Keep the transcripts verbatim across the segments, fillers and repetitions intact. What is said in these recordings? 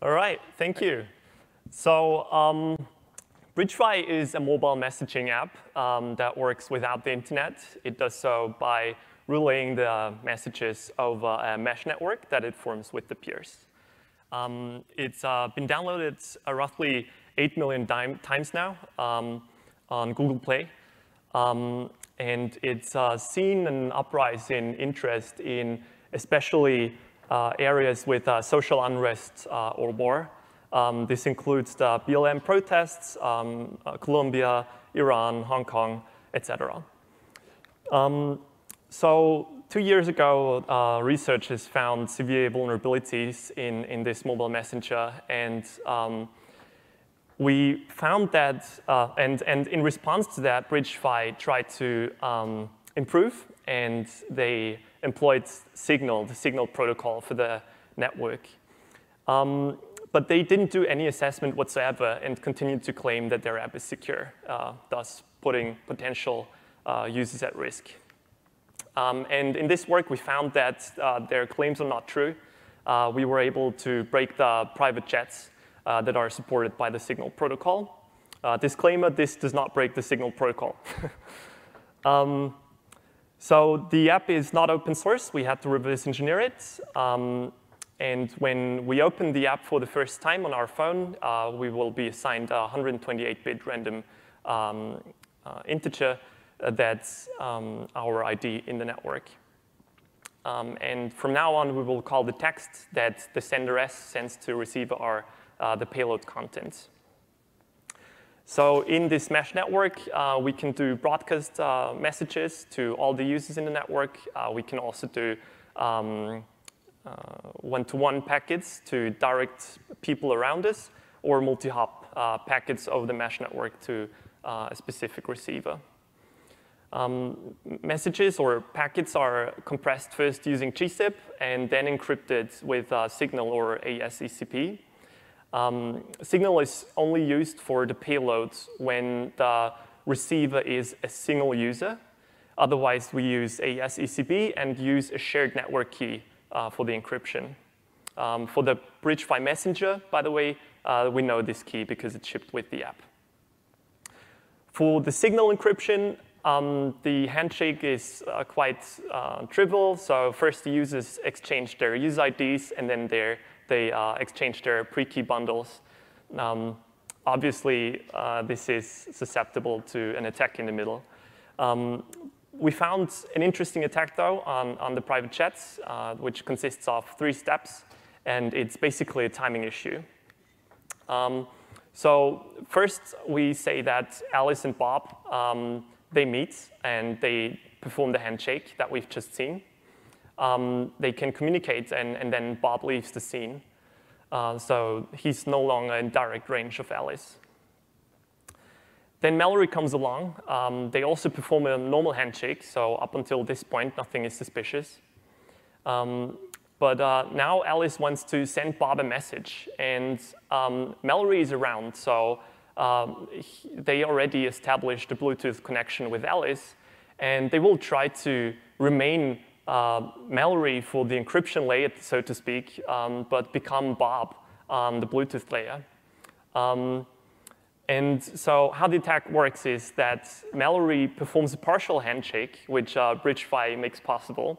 All right, thank you. So um, Bridgefy is a mobile messaging app um, that works without the internet. It does so by relaying the messages over a mesh network that it forms with the peers. Um, it's uh, been downloaded uh, roughly eight million times now um, on Google Play. Um, and it's uh, seen an uprise in interest in especially uh, areas with uh, social unrest uh, or war. Um, this includes the B L M protests, um, uh, Colombia, Iran, Hong Kong, et cetera. Um, so two years ago, uh, researchers found severe vulnerabilities in, in this mobile messenger, and um, we found that, uh, and, and in response to that, Bridgefy tried to um, improve, and they employed Signal, the Signal protocol for the network. Um, but they didn't do any assessment whatsoever and continued to claim that their app is secure, uh, thus putting potential uh, users at risk. Um, and in this work, we found that uh, their claims are not true. Uh, we were able to break the private chats Uh, that are supported by the Signal protocol. Uh, disclaimer, this does not break the Signal protocol. um, so the app is not open source. We had to reverse engineer it. Um, and when we open the app for the first time on our phone, uh, we will be assigned a one hundred twenty-eight bit random um, uh, integer that's um, our I D in the network. Um, and from now on, we will call the text that the sender S sends to receiver our Uh, the payload content. So in this mesh network, uh, we can do broadcast uh, messages to all the users in the network. Uh, we can also do um, uh, one-to-one packets to direct people around us, or multi-hop uh, packets over the mesh network to uh, a specific receiver. Um, messages or packets are compressed first using G zip and then encrypted with uh, Signal or A E S E C B. Um, Signal is only used for the payloads when the receiver is a single user. Otherwise, we use A E S E C B and use a shared network key uh, for the encryption. Um, for the Bridgefy messenger, by the way, uh, we know this key because it's shipped with the app. For the Signal encryption, um, the handshake is uh, quite uh, trivial. So first, the users exchange their user I Ds, and then their They uh, exchange their pre-key bundles. Um, obviously, uh, this is susceptible to an attack in the middle. Um, we found an interesting attack, though, on, on the private chats, uh, which consists of three steps. And it's basically a timing issue. Um, so first, we say that Alice and Bob, um, they meet, and they perform the handshake that we've just seen. Um, they can communicate, and, and then Bob leaves the scene. Uh, so he's no longer in direct range of Alice. Then Mallory comes along. Um, they also perform a normal handshake. So up until this point, nothing is suspicious. Um, but uh, now Alice wants to send Bob a message. And um, Mallory is around. So um, he, they already established a Bluetooth connection with Alice. And they will try to remain Uh, Mallory for the encryption layer, so to speak, um, but become Bob on um, the Bluetooth layer. Um, and so how the attack works is that Mallory performs a partial handshake, which uh, Bridgefy makes possible,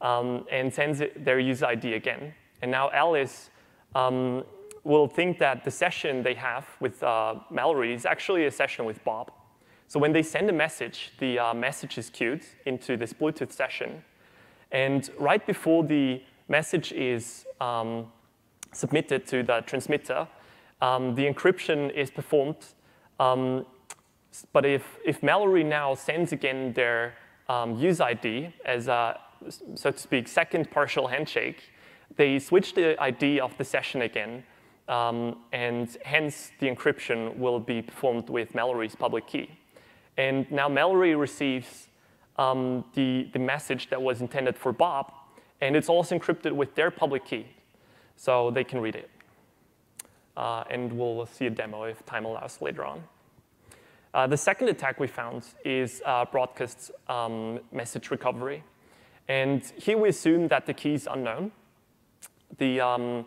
um, and sends it their user I D again. And now Alice um, will think that the session they have with uh, Mallory is actually a session with Bob. So when they send a message, the uh, message is queued into this Bluetooth session. And right before the message is um, submitted to the transmitter, um, the encryption is performed. Um, but if, if Mallory now sends again their um, user I D as a, so to speak, second partial handshake, they switch the I D of the session again. Um, and hence, the encryption will be performed with Mallory's public key. And now Mallory receives Um, the, the message that was intended for Bob, and it's also encrypted with their public key, so they can read it. Uh, and we'll see a demo if time allows later on. Uh, the second attack we found is uh, broadcast um, message recovery. And here we assume that the key is unknown. The um,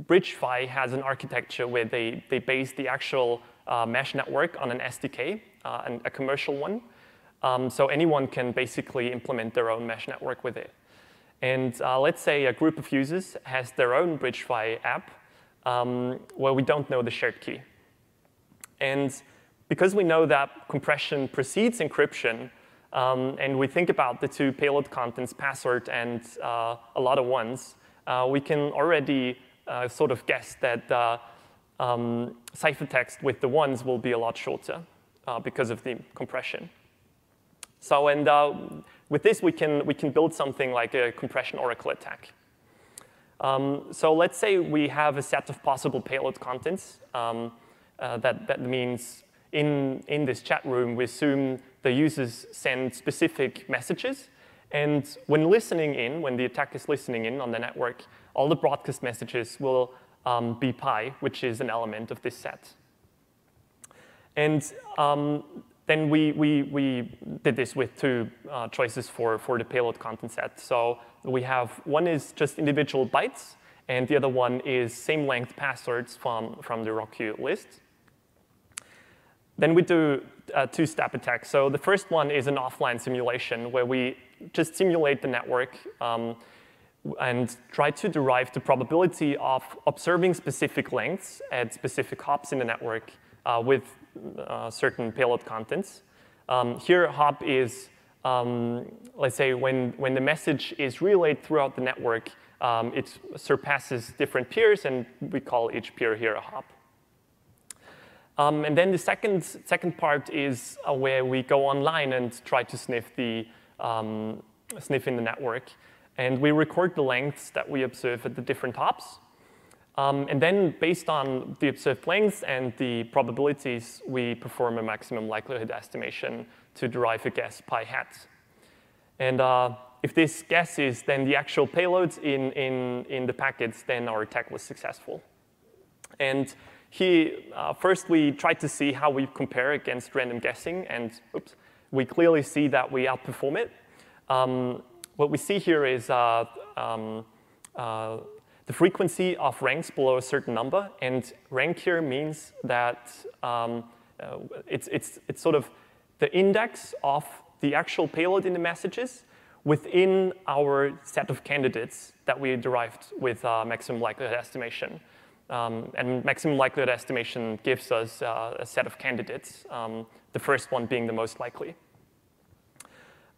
Bridgefy has an architecture where they, they base the actual uh, mesh network on an S D K, uh, and a commercial one. Um, so anyone can basically implement their own mesh network with it. And uh, let's say a group of users has their own Bridgefy app um, where we don't know the shared key. And because we know that compression precedes encryption, um, and we think about the two payload contents, password and uh, a lot of ones, uh, we can already uh, sort of guess that uh, um, ciphertext with the ones will be a lot shorter uh, because of the compression. So and uh, with this, we can, we can build something like a compression oracle attack. Um, so let's say we have a set of possible payload contents. Um, uh, that, that means in, in this chat room, we assume the users send specific messages. And when listening in, when the attack is listening in on the network, all the broadcast messages will um, be pi, which is an element of this set. And um, Then we, we, we did this with two uh, choices for, for the payload content set. So we have one is just individual bytes, and the other one is same length passwords from, from the rockyou list. Then we do a two-step attack. So the first one is an offline simulation where we just simulate the network um, and try to derive the probability of observing specific lengths at specific hops in the network uh, with Uh, certain payload contents. Um, here, hop is, um, let's say, when, when the message is relayed throughout the network, um, it surpasses different peers, and we call each peer here a hop. Um, and then the second, second part is uh, where we go online and try to sniff, the, um, sniff in the network. And we record the lengths that we observe at the different hops. Um, and then based on the observed lengths and the probabilities, we perform a maximum likelihood estimation to derive a guess pi hat. And uh, if this guess is then the actual payloads in, in, in the packets, then our attack was successful. And here, uh, first we tried to see how we compare against random guessing, and oops, we clearly see that we outperform it. Um, what we see here is uh, um, uh, the frequency of ranks below a certain number, and rank here means that um, uh, it's, it's, it's sort of the index of the actual payload in the messages within our set of candidates that we derived with uh, maximum likelihood estimation. Um, and maximum likelihood estimation gives us uh, a set of candidates, um, the first one being the most likely.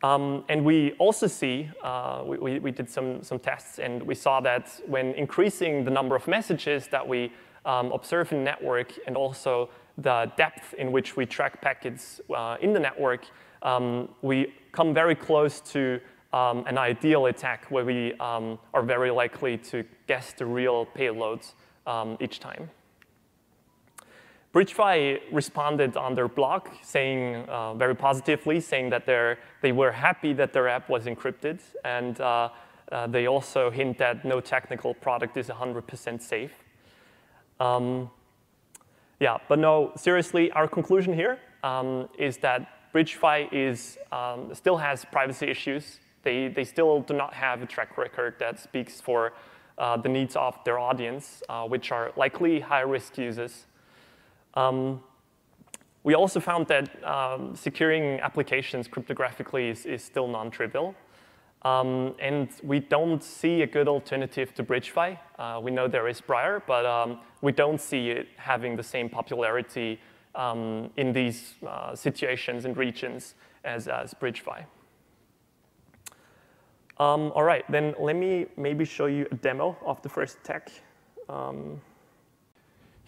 Um, and we also see, uh, we, we did some, some tests, and we saw that when increasing the number of messages that we um, observe in the network, and also the depth in which we track packets uh, in the network, um, we come very close to um, an ideal attack where we um, are very likely to guess the real payloads um, each time. Bridgefy responded on their blog, saying uh, very positively, saying that they were happy that their app was encrypted, and uh, uh, they also hint that no technical product is one hundred percent safe. Um, yeah, but no, seriously, our conclusion here um, is that Bridgefy is, um, still has privacy issues. They, they still do not have a track record that speaks for uh, the needs of their audience, uh, which are likely high-risk users. Um, we also found that um, securing applications cryptographically is, is still non-trivial. Um, and we don't see a good alternative to Bridgefy. Uh, we know there is Briar, but um, we don't see it having the same popularity um, in these uh, situations and regions as, as Bridgefy. Um, all right, then let me maybe show you a demo of the first attack. Um,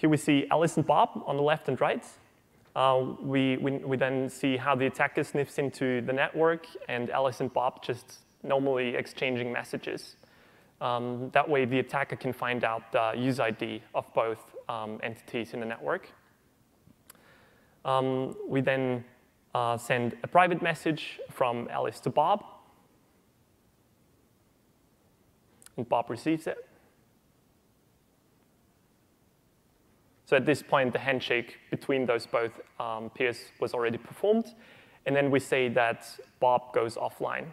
Here we see Alice and Bob on the left and right. Uh, we, we, we then see how the attacker sniffs into the network, and Alice and Bob just normally exchanging messages. Um, that way, the attacker can find out the user I D of both um, entities in the network. Um, we then uh, send a private message from Alice to Bob, and Bob receives it. So at this point, the handshake between those both um, peers was already performed. And then we say that Bob goes offline.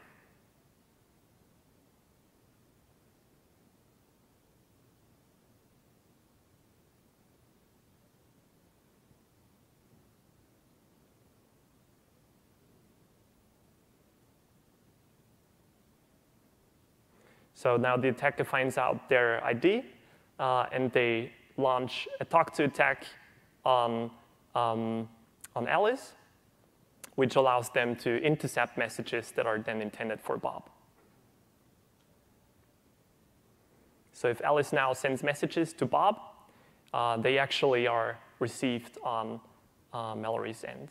So now the attacker finds out their I D, uh, and they launch a talk to attack on, um, on Alice, which allows them to intercept messages that are then intended for Bob. So if Alice now sends messages to Bob, uh, they actually are received on uh, Mallory's end.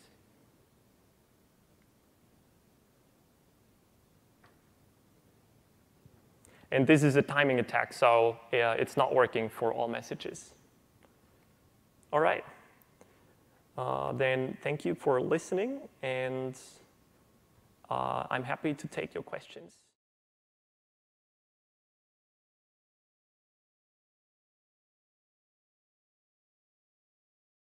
And this is a timing attack, so uh, it's not working for all messages. All right. Uh, then thank you for listening, and uh, I'm happy to take your questions.